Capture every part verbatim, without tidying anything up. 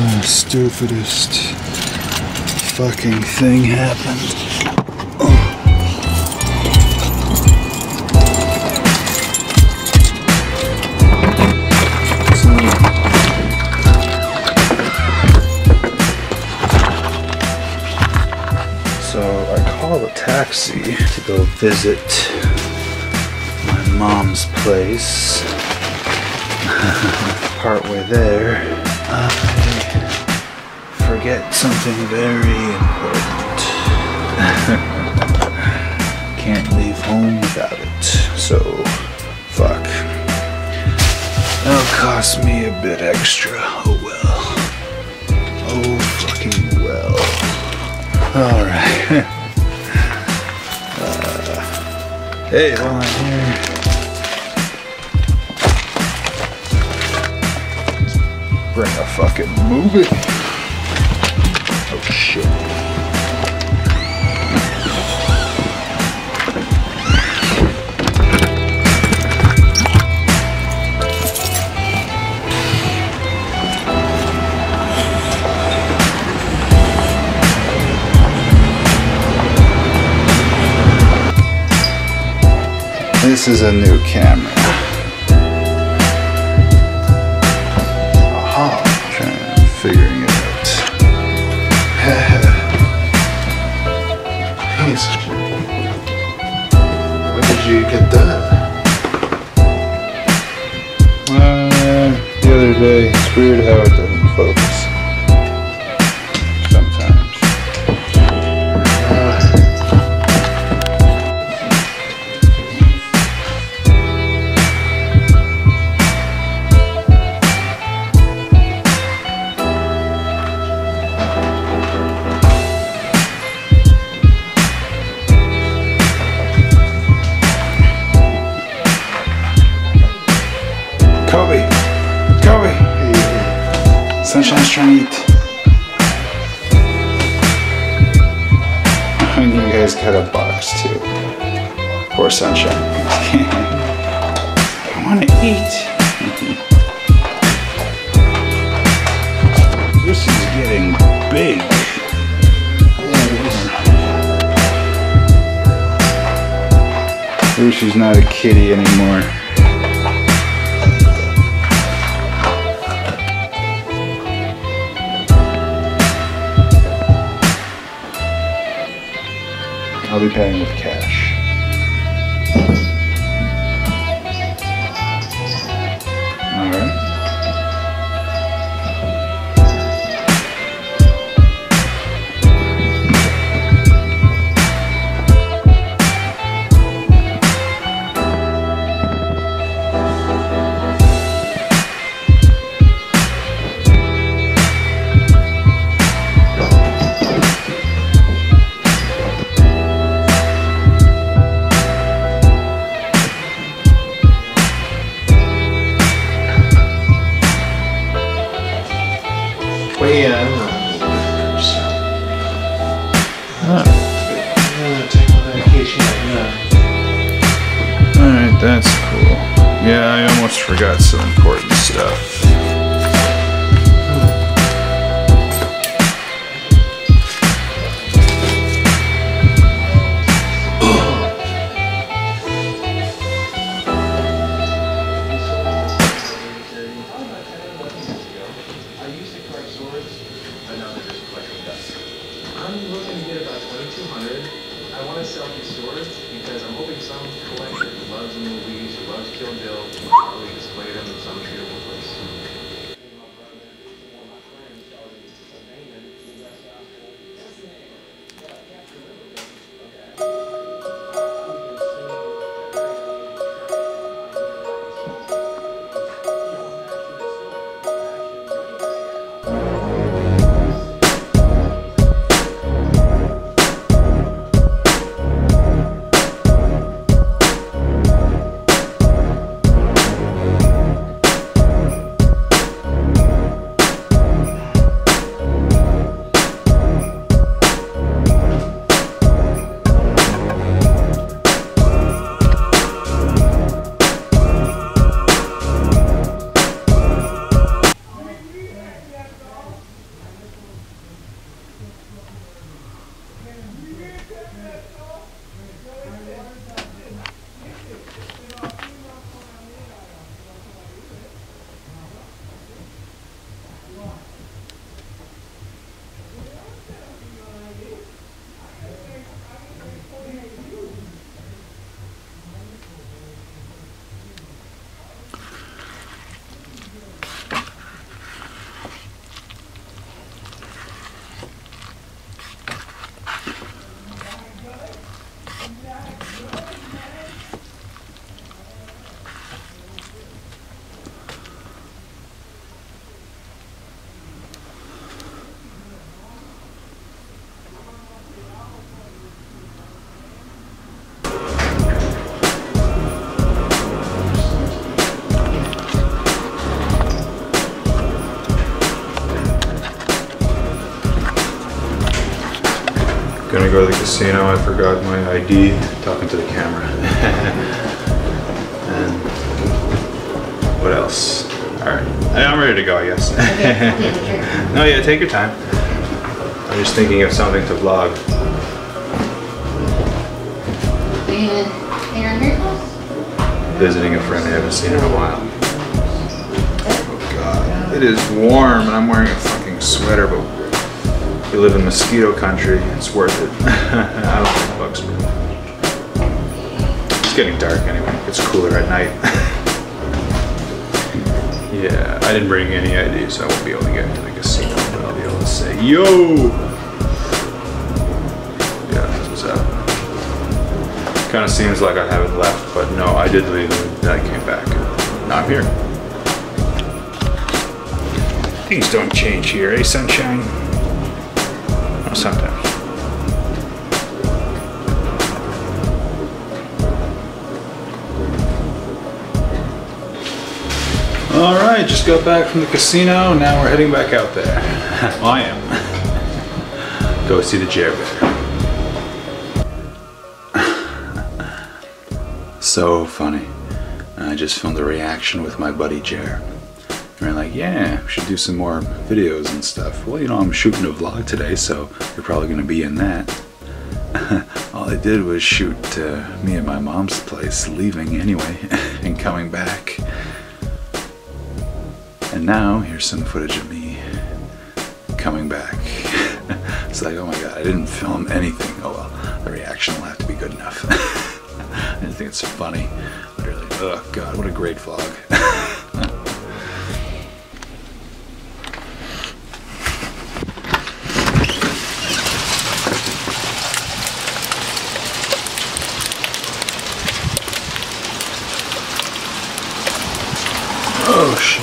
and stupidest fucking thing happened. Taxi to go visit my mom's place. Partway there, I forget something very important. Can't leave home without it, so fuck. That'll cost me a bit extra. Oh well. Oh fucking well. Alright. Hey, while I'm here, bring a fucking movie. Oh shit. This is a new camera. Aha, trying figuring it out. Jesus. Where did you get that? Uh, the other day. It's weird how it doesn't focus. Kobe! Kobe! Hey. Sunshine's trying to eat. You guys got a box too. Poor Sunshine. I want to eat. This is getting big. Lucy's not a kitty anymore. I'll be paying with cash. Wait, yeah, I'm not so. Oh. I'm gonna take my medication right now. Alright, that's cool. Yeah, I almost forgot some important stuff. I'm looking to get about twenty-two hundred. I want to sell these swords because I'm hoping some collector who loves movies, who loves Kill Bill, will probably display them in some beautiful place. Gonna go to the casino. I forgot my I D. Talking to the camera. And what else? All right, I'm ready to go, I guess. Okay. No, yeah, take your time. I'm just thinking of something to vlog. Are you gonna hang around your house? Visiting a friend I haven't seen in a while. Oh God, it is warm, and I'm wearing a fucking sweater, but. If you live in mosquito country, it's worth it. I don't think bugs worth it. It's getting dark anyway. It's cooler at night. Yeah, I didn't bring any I D, so I won't be able to get into the casino, but I'll be able to say, yo! Yeah, that's what's up. Kind of seems like I haven't left, but no, I did leave and then I came back. Now I'm here. Things don't change here, eh, sunshine? Sometimes. All right, just got back from the casino. Now we're heading back out there. Well, I am. Go see the Jer Bear. So funny. I just filmed a reaction with my buddy Jer. And we're like, yeah, we should do some more videos and stuff. Well, you know, I'm shooting a vlog today, so you're probably going to be in that. All I did was shoot uh, me at my mom's place, leaving anyway, and coming back. And now, here's some footage of me coming back. It's like, oh my god, I didn't film anything. Oh well, the reaction will have to be good enough. I just think it's funny. Literally, oh god, what a great vlog. Oh shit.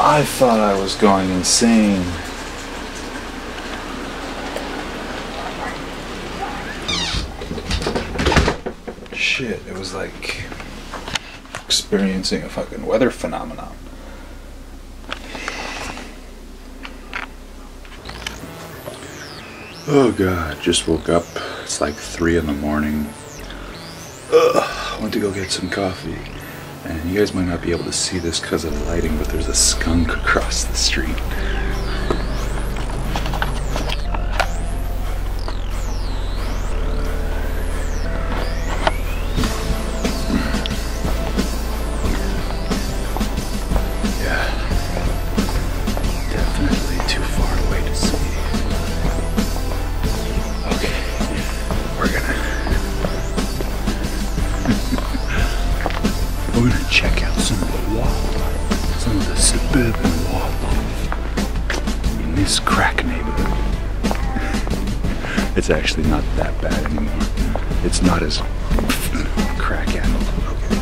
I thought I was going insane. Shit, it was like experiencing a fucking weather phenomenon. Oh god, just woke up. It's like three in the morning. Ugh, I went to go get some coffee, and you guys might not be able to see this because of the lighting, but there's a skunk across the street. Yeah, definitely too far away to see. Okay, we're gonna We're gonna check out some of the wildlife, some of the suburban wildlife in this crack neighborhood. It's actually not that bad anymore. It's not as crack animal. Okay.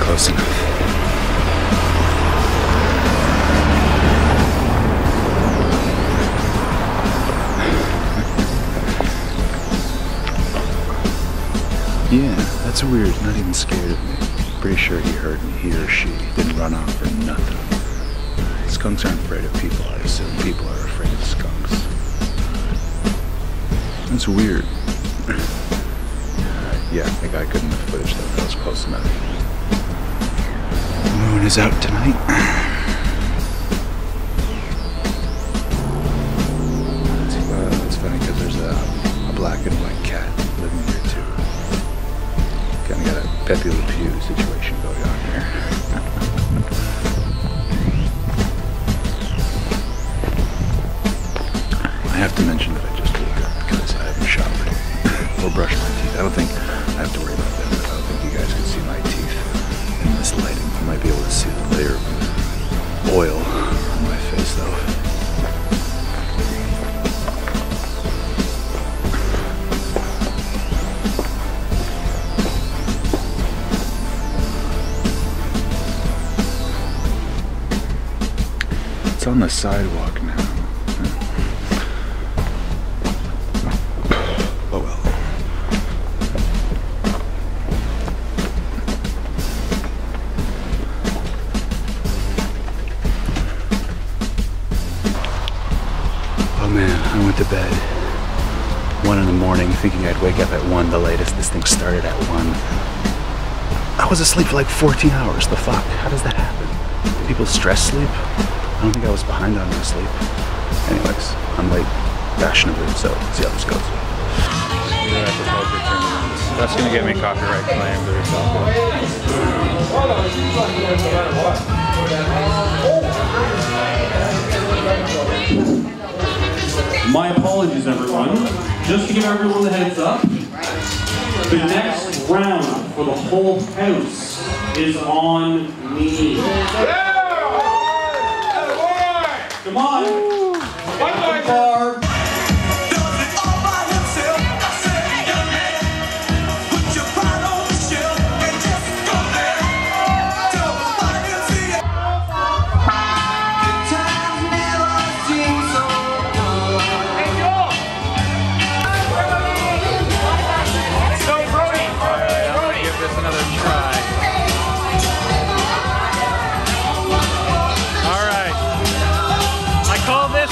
Close enough. Yeah, that's weird. Not even scared of me. Pretty sure he heard me. He or she didn't run off or nothing. Skunks aren't afraid of people, I assume. People are afraid of skunks. That's weird. Yeah, I got good enough footage though. That was close enough. Moon is out tonight. It's, uh, it's funny because there's a, a black and white cat living here too. Kind of got a Pepe Le Pew situation going on here. I have to mention that I just woke up because I haven't showered. or brush my teeth. I don't think I have to worry about that. I don't think you guys can see my teeth in this lighting. You might be able to see the layer of oil on my face though. It's on the sidewalk now. Oh well. Oh man, I went to bed one in the morning thinking I'd wake up at one the latest. This thing started at one. I was asleep for like fourteen hours. The fuck? How does that happen? Do people stress sleep? I don't think I was behind on my sleep. Anyways, I'm late, fashionably, so let's see how this goes. That's gonna get me copyright claimed or something. My apologies, everyone. Just to give everyone the heads up, the next round for the whole house is on me. Come on! Woo. One more bar! Does it all by himself. I said, young man, put your pride on the shelf and just go there. Tell the audience here. The time never seems so good. Hey, yo! Let's go, Brody! Alright, I'm gonna give this another try.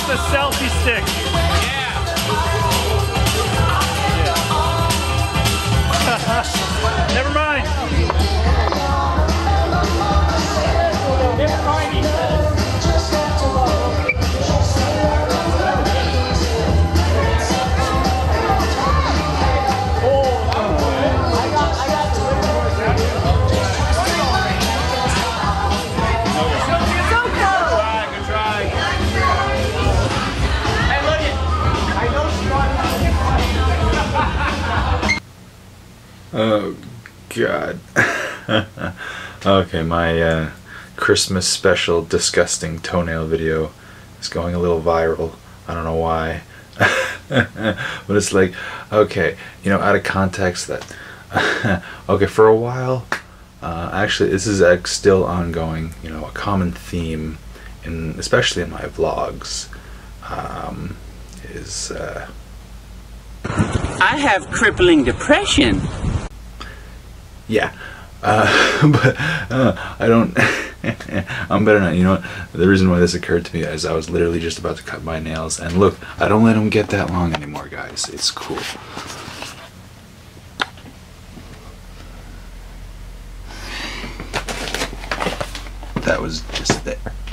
The selfie stick. Yeah. Never mind. Oh God. Okay, my uh, Christmas special disgusting toenail video is going a little viral. I don't know why. But it's like, okay, you know, out of context that, okay, for a while, uh, actually this is like, still ongoing, you know, a common theme, in, especially in my vlogs, um, is, uh, I have crippling depression. Yeah, uh, but uh, I don't, I'm better not, you know what, the reason why this occurred to me is I was literally just about to cut my nails, and look, I don't let them get that long anymore, guys, it's cool. That was just there.